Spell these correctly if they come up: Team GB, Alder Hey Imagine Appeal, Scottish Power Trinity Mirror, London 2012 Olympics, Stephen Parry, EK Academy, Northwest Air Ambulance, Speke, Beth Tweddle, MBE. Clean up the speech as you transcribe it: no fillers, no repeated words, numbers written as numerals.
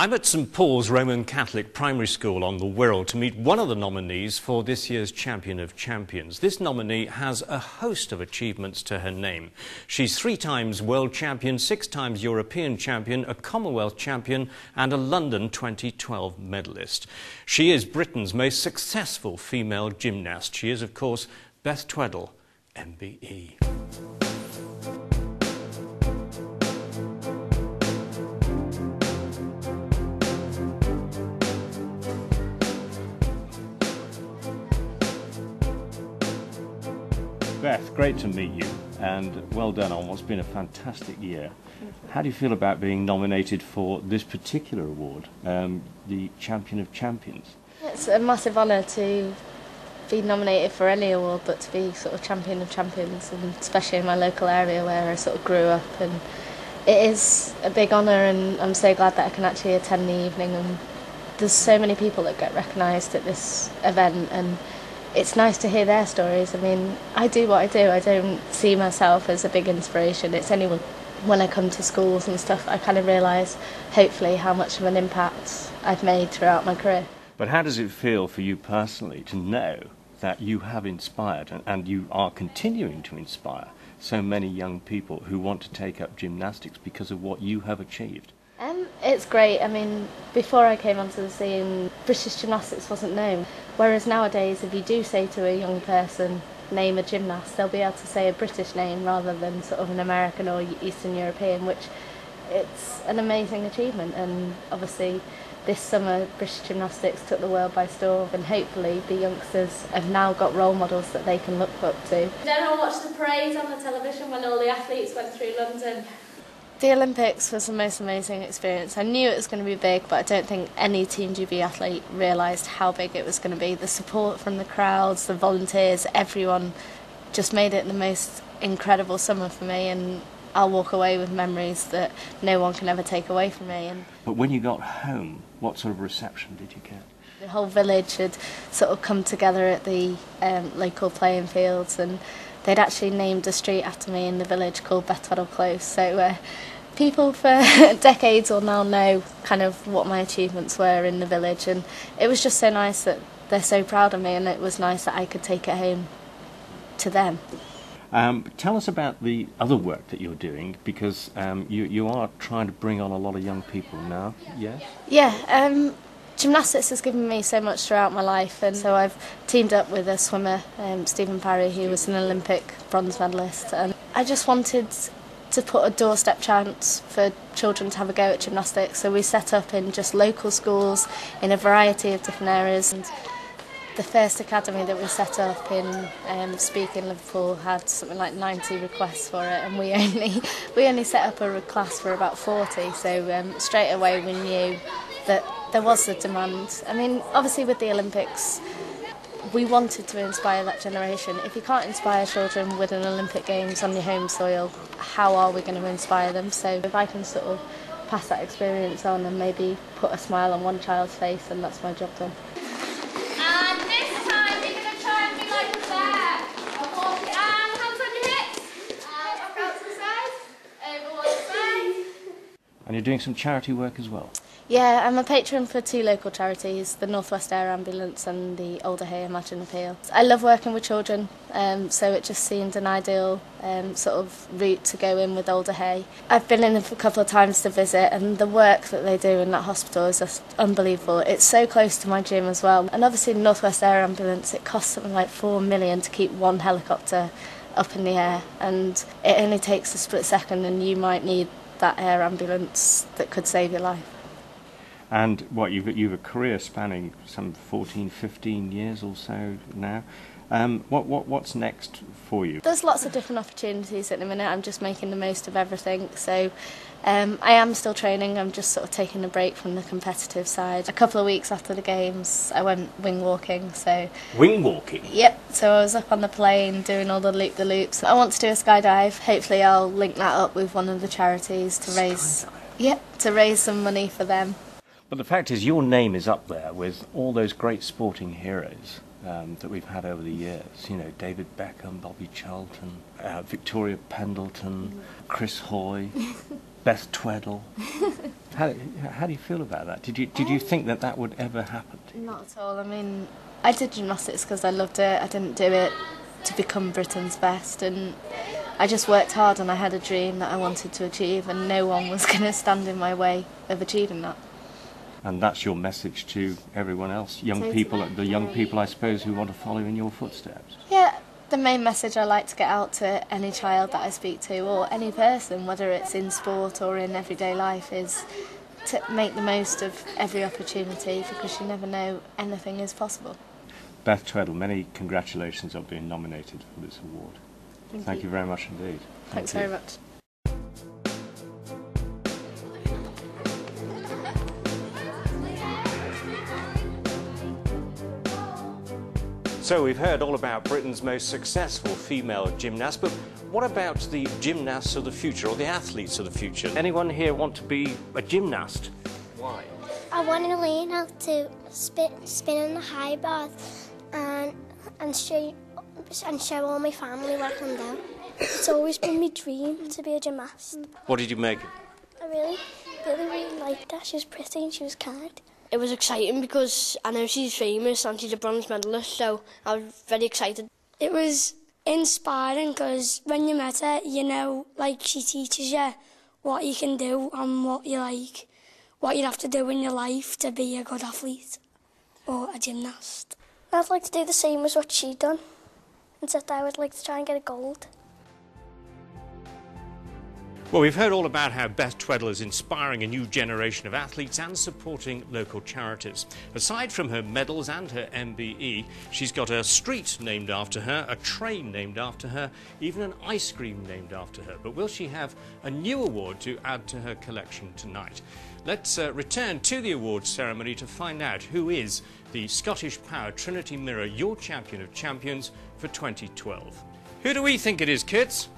I'm at St Paul's Roman Catholic Primary School on the Wirral to meet one of the nominees for this year's Champion of Champions. This nominee has a host of achievements to her name. She's 3 times world champion, 6 times European champion, a Commonwealth champion and a London 2012 medalist. She is Britain's most successful female gymnast. She is, of course, Beth Tweddle, MBE. Beth, great to meet you and well done on what's been a fantastic year. How do you feel about being nominated for this particular award, the Champion of Champions? It's a massive honour to be nominated for any award, but to be sort of Champion of Champions, and especially in my local area where I sort of grew up, and it is a big honour, and I'm so glad that I can actually attend the evening, and there's so many people that get recognised at this event, and it's nice to hear their stories. I mean, I do what I do. I don't see myself as a big inspiration. It's anyone. When I come to schools and stuff, I kind of realise, hopefully, how much of an impact I've made throughout my career. But how does it feel for you personally to know that you have inspired and you are continuing to inspire so many young people who want to take up gymnastics because of what you have achieved? It's great. I mean, before I came onto the scene, British gymnastics wasn't known. Whereas nowadays, if you do say to a young person, name a gymnast, they'll be able to say a British name rather than sort of an American or Eastern European, which it's an amazing achievement. And obviously, this summer, British gymnastics took the world by storm, and hopefully the youngsters have now got role models that they can look up to. Then I watched the parade on the television when all the athletes went through London. The Olympics was the most amazing experience. I knew it was going to be big, but I don't think any Team GB athlete realised how big it was going to be. The support from the crowds, the volunteers, everyone just made it the most incredible summer for me, and I'll walk away with memories that no one can ever take away from me. But when you got home, what sort of reception did you get? The whole village had sort of come together at the local playing fields, and they'd actually named a street after me in the village called Beth Tweddle Close, so people for decades will now know kind of what my achievements were in the village, and it was just so nice that they're so proud of me, and it was nice that I could take it home to them. Tell us about the other work that you're doing, because you are trying to bring on a lot of young people now, yes? Yeah, gymnastics has given me so much throughout my life, and so I've teamed up with a swimmer, Stephen Parry, who was an Olympic bronze medalist, and I just wanted to put a doorstep chance for children to have a go at gymnastics, so we set up in just local schools in a variety of different areas, and the first academy that we set up in Speke in Liverpool had something like 90 requests for it, and we only set up a class for about 40, so straight away we knew that there was a demand. I mean, obviously with the Olympics, we wanted to inspire that generation. If you can't inspire children with an Olympic Games on your home soil, how are we going to inspire them? So if I can sort of pass that experience on and maybe put a smile on one child's face, then that's my job done. And this time you're going to try and be like that. Hands on your hips. Across the side. Over one side. And you're doing some charity work as well? Yeah, I'm a patron for 2 local charities, the Northwest Air Ambulance and the Alder Hey Imagine Appeal. I love working with children, so it just seemed an ideal sort of route to go in with Alder Hey. I've been in a couple of times to visit, and the work that they do in that hospital is just unbelievable. It's so close to my gym as well. And obviously the Northwest Air Ambulance, it costs something like £4 million to keep one helicopter up in the air, and it only takes a split second and you might need that air ambulance that could save your life. And what, you've a career spanning some 14, 15 years or so now. What's next for you? There's lots of different opportunities at the minute. I'm just making the most of everything. So I am still training. I'm just sort of taking a break from the competitive side. A couple of weeks after the games, I went wing walking. So wing walking? Yep. So I was up on the plane doing all the loop-the-loops. I want to do a skydive. Hopefully I'll link that up with one of the charities to raise, to raise some money for them. But the fact is, your name is up there with all those great sporting heroes that we've had over the years. You know, David Beckham, Bobby Charlton, Victoria Pendleton, Chris Hoy. Beth Tweddle. How do you feel about that? Did you think that that would ever happen to you? Not at all. I mean, I did gymnastics because I loved it. I didn't do it to become Britain's best, and I just worked hard and I had a dream that I wanted to achieve, and no one was going to stand in my way of achieving that. And that's your message to everyone else, the young people I suppose who want to follow in your footsteps? Yeah, the main message I like to get out to any child that I speak to, or any person, whether it's in sport or in everyday life, is to make the most of every opportunity, because you never know, anything is possible. Beth Tweddle, many congratulations on being nominated for this award. Thank you very much indeed. Thanks very much. So we've heard all about Britain's most successful female gymnast, but what about the gymnasts of the future, or the athletes of the future? Anyone here want to be a gymnast? Why? I want to learn how to spin in the high bars and show all my family what I can do. It's always been my dream to be a gymnast. What did you make? I really liked her. She was pretty and she was kind. It was exciting because I know she's famous and she's a bronze medalist, so I was very excited. It was inspiring because when you met her, you know, like, she teaches you what you can do and what you like, what you have to do in your life to be a good athlete or a gymnast. I'd like to do the same as what she'd done, except I would like to try and get a gold. Well, we've heard all about how Beth Tweddle is inspiring a new generation of athletes and supporting local charities. Aside from her medals and her MBE, she's got a street named after her, a train named after her, even an ice cream named after her. But will she have a new award to add to her collection tonight? Let's return to the awards ceremony to find out who is the Scottish Power Trinity Mirror, your champion of champions for 2012. Who do we think it is, kids?